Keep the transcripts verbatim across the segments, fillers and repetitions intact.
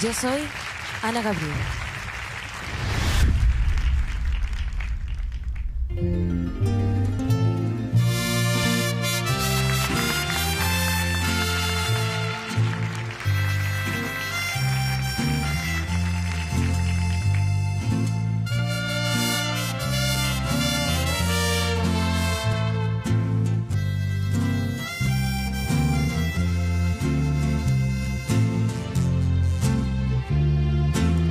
Yo soy Ana Gabriel.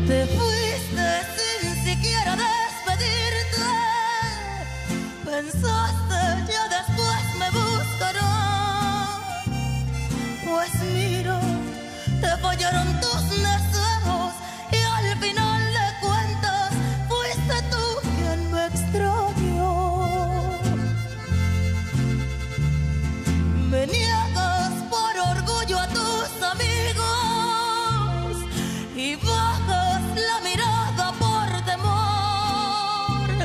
Te fuiste sin siquiera despedirte. Pensaste ya después me buscará. Pues mira, te fallaron tus deseos y al final de cuentas fuiste tú quien me extrañó. Me niegas por orgullo a tus amigos y bajas la mirada por temor.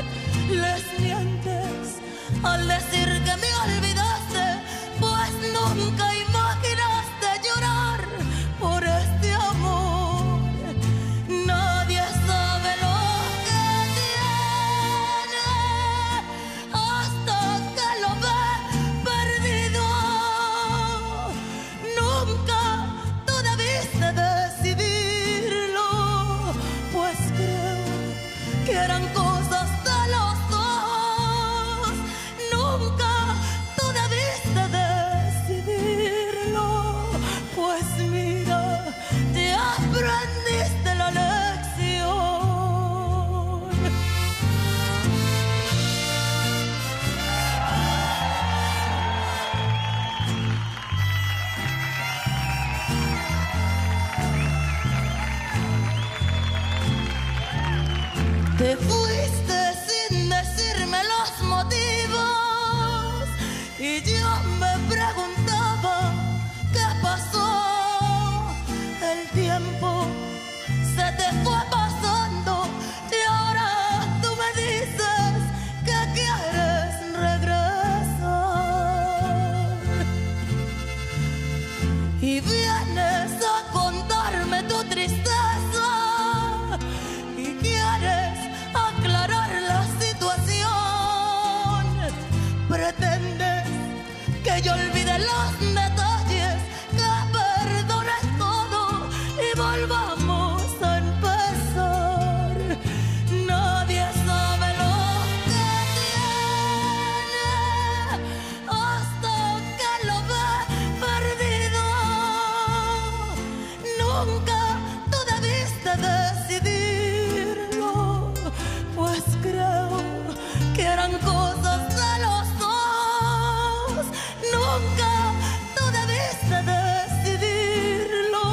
Les mientes al decir que me olvidaste, pues nunca imaginaste llorar por este amor. Nadie sabe lo que tiene hasta que lo ve perdido. Nunca tú debiste decidir, que eran cosas de los dos. Nunca tú debiste decidirlo, pues mira, te aprendiste la lección. Te fuiste sin decirme los motivos y yo me preguntaba qué pasó. El tiempo se te fue pasando y ahora tú me dices que quieres regresar. Y vienes a contarme tu tristeza y quieres aclarar la situación. Pretendes que yo olvide los detalles, que perdones todo y volvamos a empezar. Nadie sabe lo que tiene hasta que lo ve perdido. Nunca tú debiste decidirlo, pues creo que eran cosas de los dos. Nunca tú debiste decidirlo,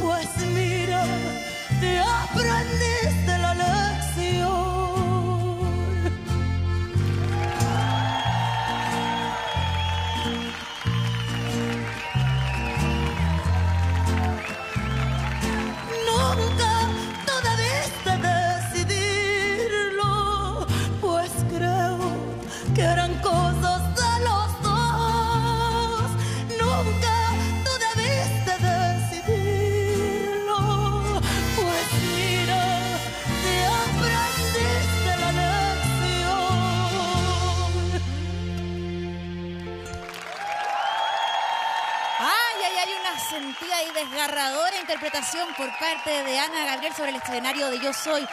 pues mira, te aprendiste la lección. Nunca tú debiste decidirlo, pues creo que eran cosas de los dos. Nunca tú debiste decidirlo, pues mira, te aprendiste la lección. Ay, ay, ay, una sentida y desgarradora interpretación por parte de Ana Gabriel sobre el escenario de Yo Soy.